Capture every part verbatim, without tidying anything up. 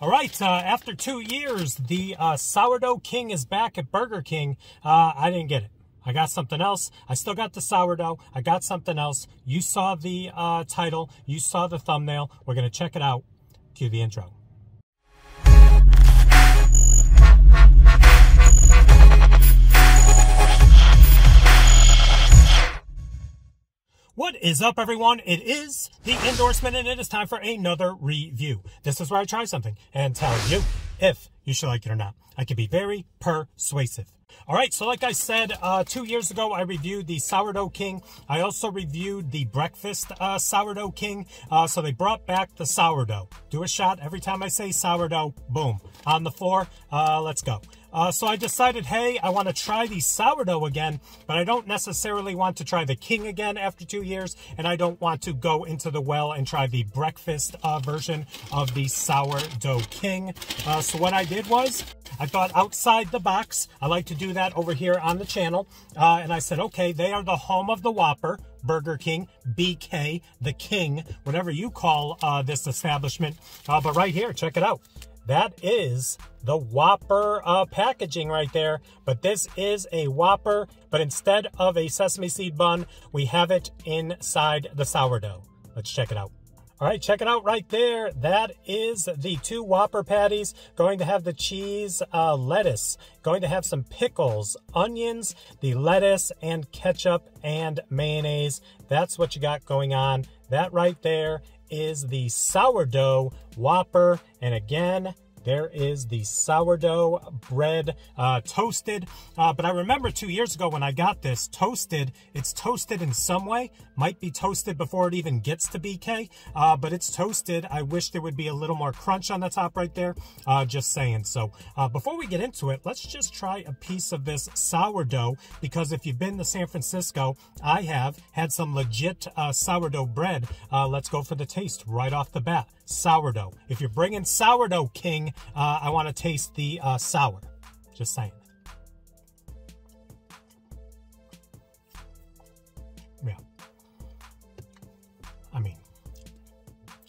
All right, uh, after two years, the uh, Sourdough King is back at Burger King. Uh, I didn't get it. I got something else. I still got the sourdough. I got something else. You saw the uh, title. You saw the thumbnail. We're going to check it out. Cue the intro. What is up, everyone? It is the endorsement, and it is time for another review. This is where I try something and tell you if you should like it or not. I can be very persuasive. All right, so like I said, uh, two years ago, I reviewed the Sourdough King. I also reviewed the Breakfast uh, Sourdough King. Uh, so they brought back the sourdough. Do a shot every time I say sourdough. Boom. On the floor. Uh, let's go. Uh, so I decided, hey, I want to try the sourdough again, but I don't necessarily want to try the king again after two years, and I don't want to go into the well and try the breakfast uh, version of the sourdough king. Uh, so what I did was I thought outside the box. I like to do that over here on the channel. Uh, and I said, okay, they are the home of the Whopper, Burger King, B K, the King, whatever you call uh, this establishment. Uh, but right here, check it out. That is the Whopper uh, packaging right there. But this is a Whopper. But instead of a sesame seed bun, we have it inside the sourdough. Let's check it out. All right, check it out right there. That is the two Whopper patties. Going to have the cheese, uh, lettuce. Going to have some pickles, onions, the lettuce, and ketchup and mayonnaise. That's what you got going on. That right there is the sourdough Whopper. And again, there is the sourdough bread uh, toasted. Uh, but I remember two years ago when I got this toasted, it's toasted in some way. Might be toasted before it even gets to B K, uh, but it's toasted. I wish there would be a little more crunch on the top right there. Uh, just saying. So uh, before we get into it, let's just try a piece of this sourdough, because if you've been to San Francisco, I have had some legit uh, sourdough bread. Uh, let's go for the taste right off the bat. Sourdough. If you're bringing Sourdough King, uh, I want to taste the uh, sour. Just saying. Yeah. I mean,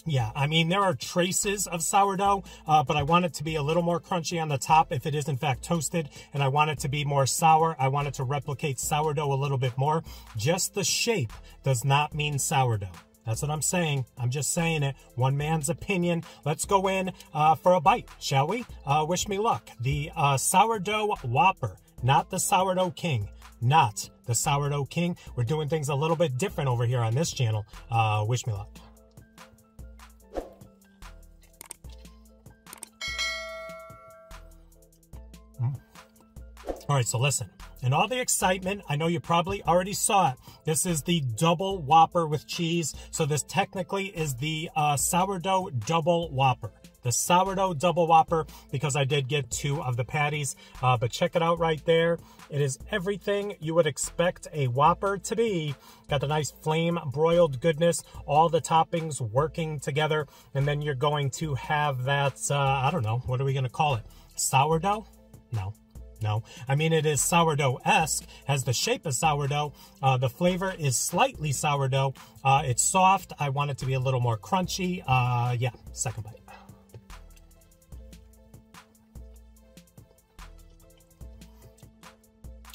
yeah, I mean, there are traces of sourdough, uh, but I want it to be a little more crunchy on the top if it is in fact toasted, and I want it to be more sour. I want it to replicate sourdough a little bit more. Just the shape does not mean sourdough. That's what I'm saying. I'm just saying it. One man's opinion. Let's go in uh, for a bite, shall we? Uh, wish me luck. The uh, Sourdough Whopper, not the Sourdough King. Not the Sourdough King. We're doing things a little bit different over here on this channel. Uh, wish me luck. Mm. All right, so listen. And all the excitement, I know you probably already saw it. This is the double Whopper with cheese. So this technically is the uh, sourdough double Whopper. The sourdough double Whopper, because I did get two of the patties. Uh, but check it out right there. It is everything you would expect a Whopper to be. Got the nice flame broiled goodness, all the toppings working together. And then you're going to have that, uh, I don't know, what are we going to call it? Sourdough? No. No, I mean, it is sourdough-esque, has the shape of sourdough. Uh, the flavor is slightly sourdough. Uh, it's soft. I want it to be a little more crunchy. Uh, yeah, second bite.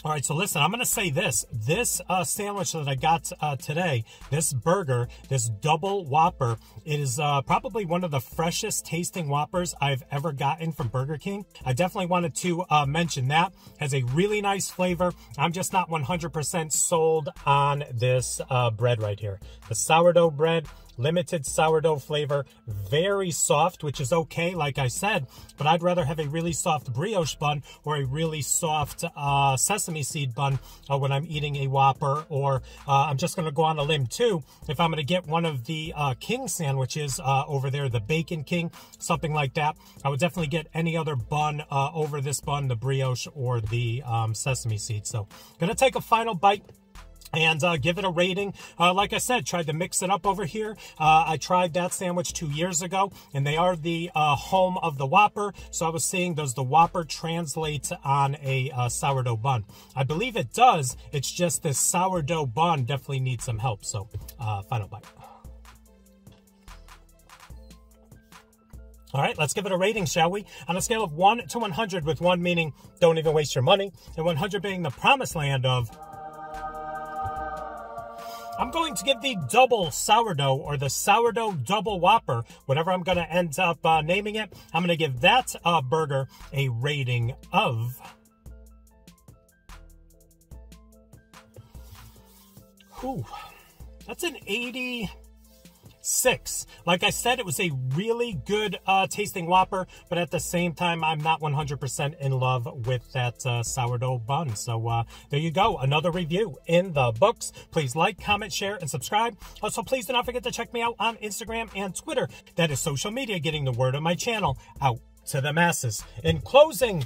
All right, so listen, I'm going to say this. This uh, sandwich that I got uh, today, this burger, this double Whopper, it is uh, probably one of the freshest tasting Whoppers I've ever gotten from Burger King. I definitely wanted to uh, mention that. Has a really nice flavor. I'm just not one hundred percent sold on this uh, bread right here. The sourdough bread. Limited sourdough flavor, very soft, which is okay, like I said, but I'd rather have a really soft brioche bun or a really soft uh, sesame seed bun uh, when I'm eating a Whopper, or uh, I'm just going to go on a limb too. If I'm going to get one of the uh, King sandwiches uh, over there, the Bacon King, something like that, I would definitely get any other bun uh, over this bun, the brioche or the um, sesame seed. So going to take a final bite. And uh, give it a rating. Uh, like I said, tried to mix it up over here. Uh, I tried that sandwich two years ago, and they are the uh, home of the Whopper. So I was seeing, does the Whopper translate on a uh, sourdough bun? I believe it does. It's just this sourdough bun definitely needs some help. So uh, final bite. All right, let's give it a rating, shall we? On a scale of one to one hundred, with one meaning don't even waste your money, and one hundred being the promised land of... I'm going to give the double sourdough, or the sourdough double Whopper, whatever I'm going to end up uh, naming it, I'm going to give that uh, burger a rating of... Ooh, that's an eighty-six. Like I said, it was a really good uh, tasting Whopper, but at the same time, I'm not one hundred percent in love with that uh, sourdough bun. So uh, there you go. Another review in the books. Please like, comment, share, and subscribe. Also, please do not forget to check me out on Instagram and Twitter. That is social media, getting the word of my channel out to the masses. In closing,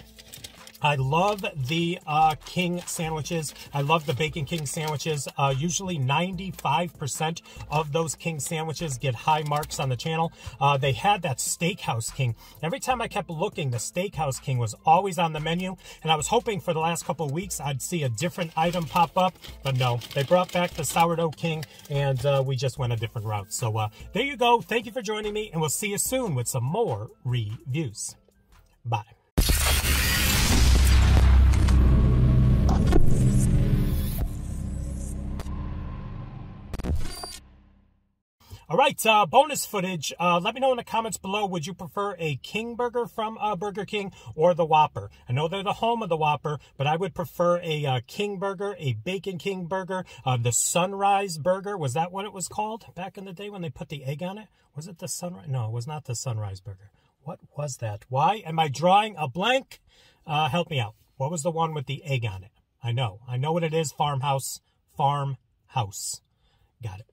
I love the uh, King sandwiches. I love the Bacon King sandwiches. Uh, usually ninety-five percent of those King sandwiches get high marks on the channel. Uh, they had that Steakhouse King. Every time I kept looking, the Steakhouse King was always on the menu, and I was hoping for the last couple of weeks I'd see a different item pop up, but no. They brought back the Sourdough King, and uh, we just went a different route. So uh, there you go. Thank you for joining me, and we'll see you soon with some more reviews. Bye. All right, uh, bonus footage. Uh, let me know in the comments below, would you prefer a King burger from uh, Burger King or the Whopper? I know they're the home of the Whopper, but I would prefer a uh, King burger, a Bacon King burger, uh, the Sunrise burger. Was that what it was called back in the day when they put the egg on it? Was it the Sunrise? No, it was not the Sunrise burger. What was that? Why am I drawing a blank? Uh, help me out. What was the one with the egg on it? I know. I know what it is. Farmhouse. Farmhouse. Got it.